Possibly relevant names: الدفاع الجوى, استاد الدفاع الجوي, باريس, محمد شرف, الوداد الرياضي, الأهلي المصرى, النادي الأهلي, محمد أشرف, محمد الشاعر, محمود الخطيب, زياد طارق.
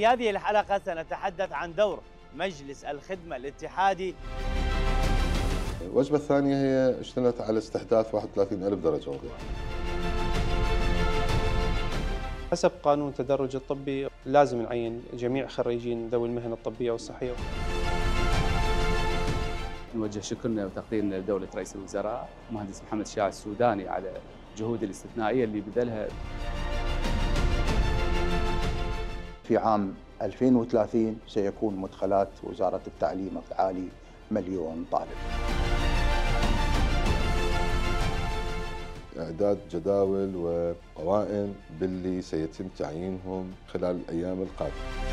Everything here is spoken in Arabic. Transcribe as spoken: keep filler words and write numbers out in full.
في هذه الحلقة سنتحدث عن دور مجلس الخدمة الاتحادي. الوجبة الثانية هي اشتملت على استحداث واحد وثلاثين ألف درجة مئوية. حسب قانون التدرج الطبي لازم نعين جميع خريجين ذوي المهن الطبية والصحية. نوجه شكرنا وتقديرنا لدولة رئيس الوزراء مهندس محمد الشاعر السوداني على الجهود الاستثنائية اللي بذلها. في عام ألفين وثلاثين سيكون مدخلات وزارة التعليم العالي مليون طالب. إعداد جداول وقوائم باللي سيتم تعيينهم خلال الأيام القادمة.